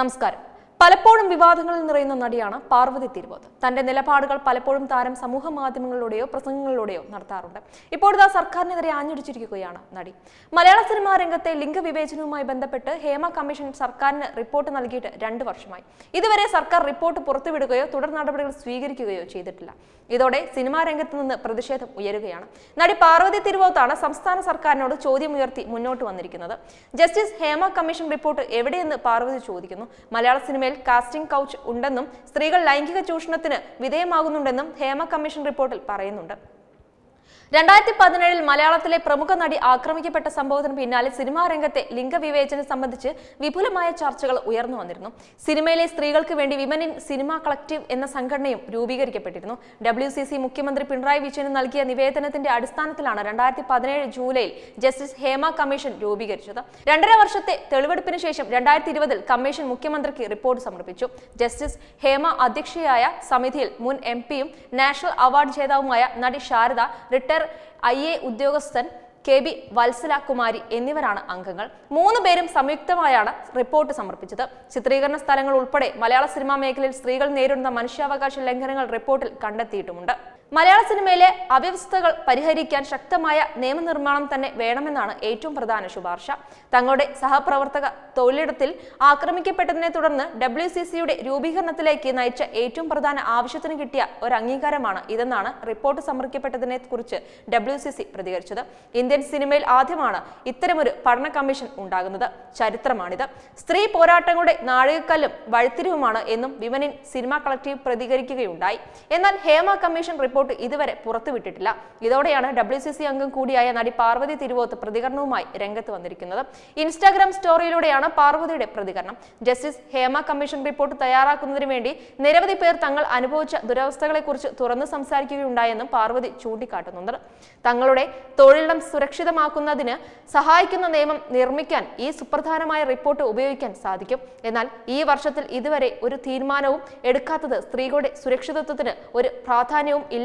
നമസ്കാരം. പലപ്പോഴും വിവാദങ്ങളിൽ നിറയുന്ന നടിയാണ് പാർവതി തിരുവോത്ത്. തന്റെ നിലപാടുകൾ പലപ്പോഴും താരം സമൂഹ മാധ്യമങ്ങളിലൂടെയോ പ്രസംഗങ്ങളിലൂടെയോ നടത്താറുണ്ട്. ഇപ്പോഴത്തെ സർക്കാരിനെതിരെ ആഞ്ഞടിച്ചിരിക്കുകയാണ് നടി. മലയാള സിനിമാ രംഗത്തെ ലിംഗവിവേചനവുമായി ബന്ധപ്പെട്ട് ഹേമ കമ്മീഷൻ സർക്കാരിന് റിപ്പോർട്ട് നൽകിയിട്ട് 2 വർഷമായി. ഇതുവരെ സർക്കാർ റിപ്പോർട്ട് പുറത്തുവിടുകയോ തുടർ നടപടികൾ സ്വീകരിക്കുകയോ ചെയ്തിട്ടില്ല. ഇതോടെ സിനിമാ രംഗത്ത് നിന്ന് പ്രതിഷേധം ഉയരുകയാണ്. നടി പാർവതി തിരുവോത്താണ് സംസ്ഥാന സർക്കാരിനോട് ചോദ്യമുയർത്തി മുന്നോട്ട് വന്നിരിക്കുന്നത്. ജസ്റ്റിസ് ഹേമ കമ്മീഷൻ റിപ്പോർട്ട് എവിടെയെന്ന് പാർവതി ചോദിക്കുന്നു. മലയാള സിനിമ കാസ്റ്റിംഗ് കൗച്ച് ഉണ്ടെന്നും സ്ത്രീകൾ ലൈംഗിക ചൂഷണത്തിന് വിധേയമാകുന്നുണ്ടെന്നും ഹേമ കമ്മീഷൻ റിപ്പോർട്ടിൽ പറയുന്നുണ്ട്. 2017 മലയാളത്തിലെ പ്രമുഖ നടി ആക്രമിക്കപ്പെട്ട സംഭവത്തിന് പിന്നാലെ സിനിമാ രംഗത്തെ ലിംഗവിവേചനം സംബന്ധിച്ച് വിപുലമായ ചർച്ചകൾ ഉയർന്നു വന്നിരുന്നു. സിനിമയിലെ സ്ത്രീകൾക്ക് വേണ്ടി വിമൻ ഇൻ സിനിമ കളക്റ്റീവ് എന്ന സംഘടനയും രൂപീകരിക്കപ്പെട്ടിരുന്നു. WCC മുഖ്യമന്ത്രി പിണറായി വിജയന് നൽകിയ നിവേദനത്തിന്റെ അടിസ്ഥാനത്തിലാണ് 2017 ജൂലൈയിൽ ജസ്റ്റിസ് ഹേമ കമ്മീഷൻ രൂപീകരിച്ചത്. 2.5 വർഷത്തെ തെളിവെടുപ്പിന് ശേഷം 2020 കമ്മീഷൻ മുഖ്യമന്ത്രിക്ക് റിപ്പോർട്ട് സമർപ്പിച്ചു. ജസ്റ്റിസ് ഹേമ അധ്യക്ഷയായ സമിതിയിൽ മുൻ MP യും നാഷണൽ അവാർഡ് ജേതാവുമായ നടി ശാരദ, റിട്ടയർ IAS ഉദ്യോഗസ്ഥൻ KB വത്സലകുമാരി എന്നിവരാണ് അംഗങ്ങൾ. 3 പേരും സംയുക്തമായാണ് റിപ്പോർട്ട് സമർപ്പിച്ചത്. ചിത്രീകരണ സ്ഥലങ്ങൾ ഉൾപ്പെടെ മലയാള സിനിമാ മേഖലയിൽ സ്ത്രീകൾ നേരിടുന്ന മനുഷ്യാവകാശ ലംഘനങ്ങൾ റിപ്പോർട്ടിൽ കണ്ടെത്തിയിട്ടുമുണ്ട്. മലയാള സിനിമയിലെ അവ്യവസ്ഥകൾ പരിഹരിക്കാൻ ശക്തമായ നിയമനിർമ്മാണം തന്നെ വേണമെന്നാണ് ഏറ്റവും പ്രധാന ശുപാർശ. തങ്ങളുടെ സഹപ്രവർത്തക തൊഴിലിടത്തിൽ ആക്രമിക്കപ്പെട്ടതിനെ തുടർന്ന് WCCയുടെ രൂപീകരണത്തിലേക്ക് നയിച്ച ഏറ്റവും പ്രധാന ആവശ്യത്തിന് കിട്ടിയ ഒരു അംഗീകാരമാണ് ഇതെന്നാണ് റിപ്പോർട്ട് സമർപ്പിക്കപ്പെട്ടതിനെ കുറിച്ച് WCC പ്രതികരിച്ചത്. ഇന്ത്യൻ സിനിമയിൽ ആദ്യമാണ് ഇത്തരമൊരു പഠന കമ്മീഷൻ ഉണ്ടാകുന്നത്. ചരിത്രമാണിത്. സ്ത്രീ പോരാട്ടങ്ങളുടെ നാഴികക്കല്ലും വഴിത്തിരിവുമാണ് എന്നും വിമൻ ഇൻ സിനിമ കളക്റ്റീവ് പ്രതികരിക്കുകയുണ്ടായി. എന്നാൽ ഹേമ കമ്മീഷൻ റിപ്പോർട്ട് ഇതുവരെ പുറത്തുവിട്ടിട്ടില്ല. ഇതോടെയാണ് WCC അംഗം കൂടിയായ നടി പാർവതി തിരുവോത്ത് പ്രതികരണവുമായി രംഗത്ത് വന്നിരിക്കുന്നത്. ഇൻസ്റ്റാഗ്രാം സ്റ്റോറിയിലൂടെയാണ് പാർവതിയുടെ പ്രതികരണം. ജസ്റ്റിസ് ഹേമ കമ്മീഷൻ റിപ്പോർട്ട് തയ്യാറാക്കുന്നതിന് വേണ്ടി നിരവധി പേർ തങ്ങൾ അനുഭവിച്ച ദുരവസ്ഥകളെക്കുറിച്ച് തുറന്നു സംസാരിക്കുകയുണ്ടായെന്നും പാർവതി ചൂണ്ടിക്കാട്ടുന്നുണ്ട്. തങ്ങളുടെ തൊഴിലിടം സുരക്ഷിതമാക്കുന്നതിന് സഹായിക്കുന്ന നിയമം നിർമ്മിക്കാൻ ഈ സുപ്രധാനമായ റിപ്പോർട്ട് ഉപയോഗിക്കാൻ സാധിക്കും. എന്നാൽ ഈ വർഷത്തിൽ ഇതുവരെ ഒരു തീരുമാനവും എടുക്കാത്തത് സ്ത്രീകളുടെ സുരക്ഷിതത്വത്തിന് ഒരു പ്രാധാന്യവും ഇല്ല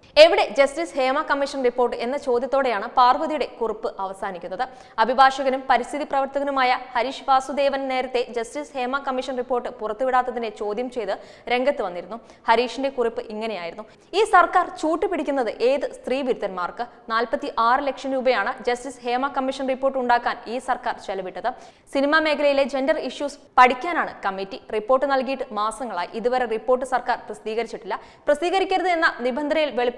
എവിടെ ജസ്റ്റിസ് ഹേമ കമ്മീഷൻ റിപ്പോർട്ട് എന്ന ചോദ്യത്തോടെയാണ് പാർവതിയുടെ കുറിപ്പ് അവസാനിക്കുന്നത്. അഭിഭാഷകനും പരിസ്ഥിതി പ്രവർത്തകനുമായ ഹരീഷ് വാസുദേവൻ നേരത്തെ ജസ്റ്റിസ് ഹേമ കമ്മീഷൻ റിപ്പോർട്ട് പുറത്തുവിടാത്തതിനെ ചോദ്യം ചെയ്ത് രംഗത്ത് വന്നിരുന്നു. ഹരീഷിന്റെ കുറിപ്പ് ഇങ്ങനെയായിരുന്നു: ഈ സർക്കാർ ചൂട്ടുപിടിക്കുന്നത് ഏത് സ്ത്രീ വിരുദ്ധന്മാർക്ക്? 46 ലക്ഷം രൂപയാണ് ജസ്റ്റിസ് ഹേമ കമ്മീഷൻ റിപ്പോർട്ട് ഉണ്ടാക്കാൻ ഈ സർക്കാർ ചെലവിട്ടത്. സിനിമാ മേഖലയിലെ ജെൻഡർ ഇഷ്യൂസ് പഠിക്കാനാണ് കമ്മിറ്റി. റിപ്പോർട്ട് നൽകിയിട്ട് മാസങ്ങളായി. ഇതുവരെ റിപ്പോർട്ട് സർക്കാർ പ്രസിദ്ധീകരിച്ചിട്ടില്ല. പ്രസിദ്ധീകരിക്കരുത് എന്ന നിബന്ധനയിൽ വെളിപ്പെടുത്തലുകൾ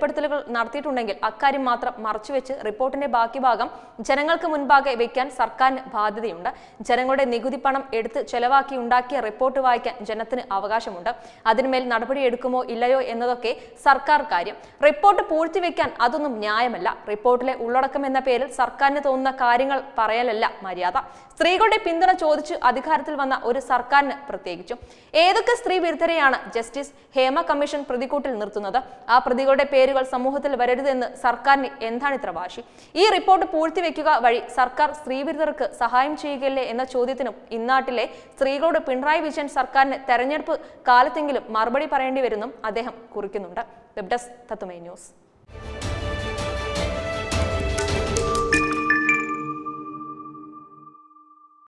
നടത്തിയിട്ടുണ്ടെങ്കിൽ അക്കാര്യം മാത്രം മറച്ചുവെച്ച് റിപ്പോർട്ടിന്റെ ബാക്കി ഭാഗം ജനങ്ങൾക്ക് മുൻപാകെ വെക്കാൻ സർക്കാരിന് ബാധ്യതയുണ്ട്. ജനങ്ങളുടെ നികുതി പണം എടുത്ത് ചെലവാക്കി ഉണ്ടാക്കിയ റിപ്പോർട്ട് വായിക്കാൻ ജനത്തിന് അവകാശമുണ്ട്. അതിന്മേൽ നടപടിയെടുക്കുമോ ഇല്ലയോ എന്നതൊക്കെ സർക്കാർ കാര്യം. റിപ്പോർട്ട് പൂഴ്ത്തിവെക്കാൻ അതൊന്നും ന്യായമല്ല. റിപ്പോർട്ടിലെ ഉള്ളടക്കം എന്ന പേരിൽ സർക്കാരിന് തോന്നുന്ന കാര്യങ്ങൾ പറയലല്ല മര്യാദ. സ്ത്രീകളുടെ പിന്തുണ ചോദിച്ച് അധികാരത്തിൽ വന്ന ഒരു സർക്കാരിന് പ്രത്യേകിച്ചും. ഏതൊക്കെ സ്ത്രീ വിരുദ്ധരെയാണ് ജസ്റ്റിസ് ഹേമ കമ്മീഷൻ പ്രതികൂട്ടിൽ നിർത്തുന്നത്? ആ പ്രതികളുടെ പേരുകൾ സമൂഹത്തിൽ വരരുതെന്ന് സർക്കാരിന് എന്താണ് ഇത്ര വാശി? ഈ റിപ്പോർട്ട് പൂഴ്ത്തിവെക്കുക വഴി സർക്കാർ സ്ത്രീവിരുദ്ധർക്ക് സഹായം ചെയ്യുകയല്ലേ എന്ന ചോദ്യത്തിനും ഇന്നാട്ടിലെ സ്ത്രീകളോട് പിണറായി വിജയൻ സർക്കാരിന് തെരഞ്ഞെടുപ്പ് കാലത്തെങ്കിലും മറുപടി പറയേണ്ടി വരുമെന്നും അദ്ദേഹം കുറിക്കുന്നുണ്ട്. വെബ് ഡെസ്ക് തത്തുമൈ ന്യൂസ്.